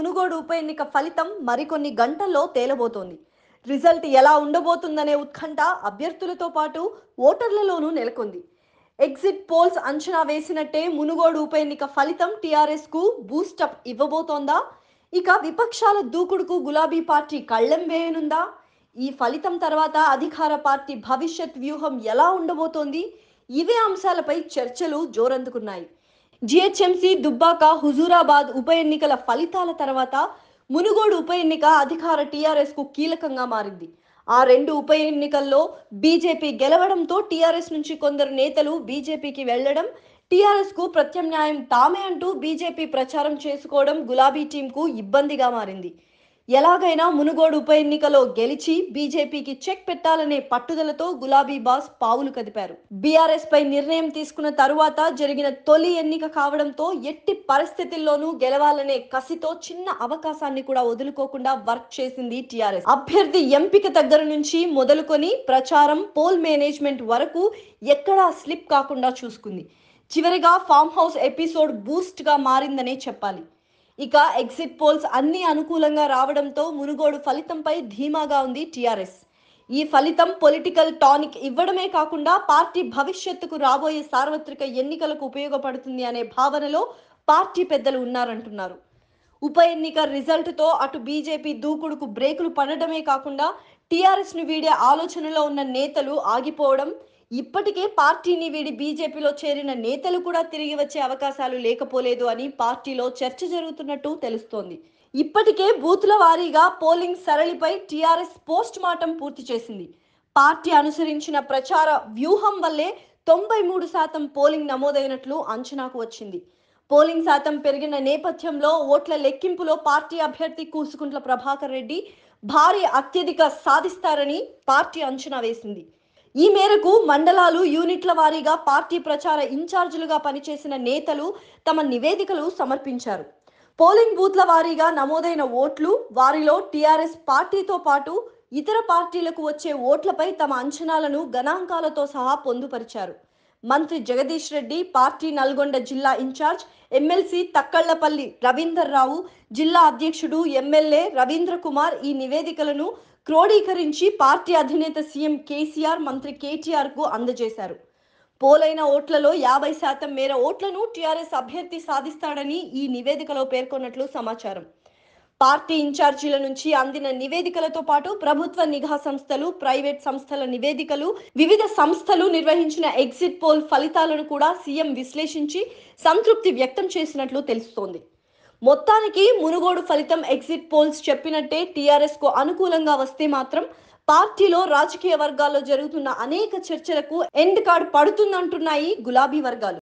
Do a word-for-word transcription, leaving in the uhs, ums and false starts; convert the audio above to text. మునుగోడు ఉప ఎన్నిక ఫలితం మరికొన్ని గంటల్లో తేలబోతోంది. రిజల్ట్ ఎలా ఉండబోతుందనే ఉత్కంఠ అభ్యర్థులతో పాటు ఓటర్లలోనూ నెలకొంది. ఎగ్జిట్ పోల్స్ అంచనా వేసినట్టే మునుగోడు ఉప ఎన్నిక ఫలితం టీఆర్ఎస్ కు బూస్టప్ ఇవ్వబోతోందా? ఇక విపక్షాల దూకుడుకు గులాబీ పార్టీ కళ్ళెం వేయనుందా? ఈ ఫలితం తర్వాత అధికార పార్టీ భవిష్యత్ వ్యూహం ఎలా ఉండబోతోంది? ఇవే అంశాలపై చర్చలు జోరందుకున్నాయి. జిహెచ్ఎంసీ దుబ్బాక హుజూరాబాద్ ఉప ఎన్నికల ఫలితాల తర్వాత మునుగోడు ఉప ఎన్నిక అధికార టీఆర్ఎస్ కు కీలకంగా మారింది. ఆ రెండు ఉప ఎన్నికల్లో బీజేపీ గెలవడంతో టీఆర్ఎస్ నుంచి కొందరు నేతలు బీజేపీకి వెళ్లడం, టీఆర్ఎస్ కు ప్రత్యామ్నాయం తామే అంటూ బీజేపీ ప్రచారం చేసుకోవడం గులాబీ టీంకు ఇబ్బందిగా మారింది. ఎలాగైనా మునుగోడు ఉప ఎన్నికలో గెలిచి బీజేపీకి చెక్ పెట్టాలనే పట్టుదలతో గులాబీ బాస్ పావులు కదిపారు. బీఆర్ఎస్ పై నిర్ణయం తీసుకున్న తరువాత జరిగిన తొలి ఎన్నిక కావడంతో ఎట్టి పరిస్థితుల్లోనూ గెలవాలనే కసితో చిన్న అవకాశాన్ని కూడా వదులుకోకుండా వర్క్ చేసింది టీఆర్ఎస్. అభ్యర్థి ఎంపిక దగ్గర నుంచి మొదలుకొని ప్రచారం, పోల్ మేనేజ్మెంట్ వరకు ఎక్కడా స్లిప్ కాకుండా చూసుకుంది. చివరిగా ఫామ్ హౌస్ ఎపిసోడ్ బూస్ట్ గా మారిందనే చెప్పాలి. ఇక ఎగ్జిట్ పోల్స్ అన్ని అనుకూలంగా రావడంతో మునుగోడు ఫలితంపై ధీమాగా ఉంది టీఆర్ఎస్. ఈ ఫలితం పొలిటికల్ టానిక్ ఇవ్వడమే కాకుండా పార్టీ భవిష్యత్తుకు రాబోయే సార్వత్రిక ఎన్నికలకు ఉపయోగపడుతుంది అనే భావనలో పార్టీ పెద్దలు ఉన్నారంటున్నారు. ఉప ఎన్నిక రిజల్ట్తో అటు బీజేపీ దూకుడుకు బ్రేకులు పడడమే కాకుండా టీఆర్ఎస్ను వీడే ఆలోచనలో ఉన్న నేతలు ఆగిపోవడం, ఇప్పటికే పార్టీని వీడి బీజేపీలో చేరిన నేతలు కూడా తిరిగి వచ్చే అవకాశాలు లేకపోలేదు అని పార్టీలో చర్చ జరుగుతున్నట్టు తెలుస్తోంది. ఇప్పటికే బూతుల వారీగా పోలింగ్ సరళిపై టీఆర్ఎస్ పోస్ట్ మార్టం పూర్తి చేసింది. పార్టీ అనుసరించిన ప్రచార వ్యూహం వల్లే తొంభై మూడు శాతం పోలింగ్ నమోదైనట్లు అంచనాకు వచ్చింది. పోలింగ్ శాతం పెరిగిన నేపథ్యంలో ఓట్ల లెక్కింపులో పార్టీ అభ్యర్థి కూసుకుంట్ల ప్రభాకర్ రెడ్డి భారీ అత్యధిక సాధిస్తారని పార్టీ అంచనా వేసింది. ఈ మేరకు మండలాలు యూనిట్ల వారీగా పార్టీ ప్రచార ఇన్ఛార్జీలుగా పనిచేసిన నేతలు తమ నివేదికలు సమర్పించారు. పోలింగ్ బూత్ల వారీగా నమోదైన ఓట్లు, వారిలో టీఆర్ఎస్ పార్టీతో పాటు ఇతర పార్టీలకు వచ్చే ఓట్లపై తమ అంచనాలను గణాంకాలతో సహా పొందుపరిచారు. మంత్రి జగదీష్ రెడ్డి, పార్టీ నల్గొండ జిల్లా ఇన్ఛార్జ్ ఎమ్మెల్సీ తక్కళ్లపల్లి రవీందర్ రావు, జిల్లా అధ్యక్షుడు ఎమ్మెల్యే రవీంద్ర కుమార్ ఈ నివేదికలను క్రోడీకరించి పార్టీ అధినేత సీఎం కేసీఆర్, మంత్రి కేటీఆర్ కు అందజేశారు. పోలైన ఓట్లలో యాభై శాతం మేర ఓట్లను టీఆర్ఎస్ అభ్యర్థి సాధిస్తాడని ఈ నివేదికలో పేర్కొన్నట్లు సమాచారం. పార్టీ ఇన్ఛార్జీల నుంచి అందిన నివేదికలతో పాటు ప్రభుత్వ నిఘా సంస్థలు, ప్రైవేట్ సంస్థల నివేదికలు, వివిధ సంస్థలు నిర్వహించిన ఎగ్జిట్ పోల్ ఫలితాలను కూడా సీఎం విశ్లేషించి సంతృప్తి వ్యక్తం చేసినట్లు తెలుస్తోంది. మొత్తానికి మునుగోడు ఫలితం ఎగ్జిట్ పోల్స్ చెప్పినట్టే టీఆర్ఎస్ కు అనుకూలంగా వస్తే మాత్రం పార్టీలో, రాజకీయ వర్గాల్లో జరుగుతున్న అనేక చర్చలకు ఎండ్ కార్డ్ పడుతుందంటున్నాయి గులాబీ వర్గాలు.